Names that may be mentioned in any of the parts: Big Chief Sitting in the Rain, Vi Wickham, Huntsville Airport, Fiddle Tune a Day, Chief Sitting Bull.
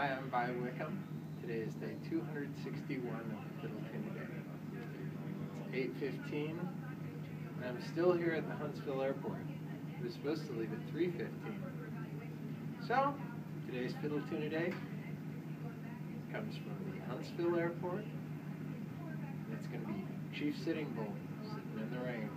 Hi, I'm Vi Wickham. Today is day 261 of the Fiddle Tune a Day. It's 8:15, and I'm still here at the Huntsville Airport. I was supposed to leave at 3:15. So, today's Fiddle Tune a Day comes from the Huntsville Airport. And it's going to be Chief Sitting Bull, Sitting in the Rain.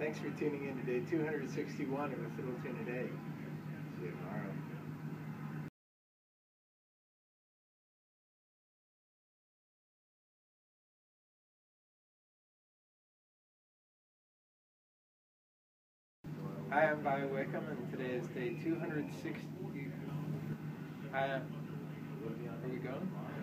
Thanks for tuning in to day 261 of the Fiddle Tune a Day. See you tomorrow. Hi, I'm Vi Wickham, and today is day 260. Hi, are we going?